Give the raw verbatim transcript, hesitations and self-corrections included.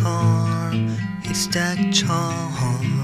farm, it's that charm.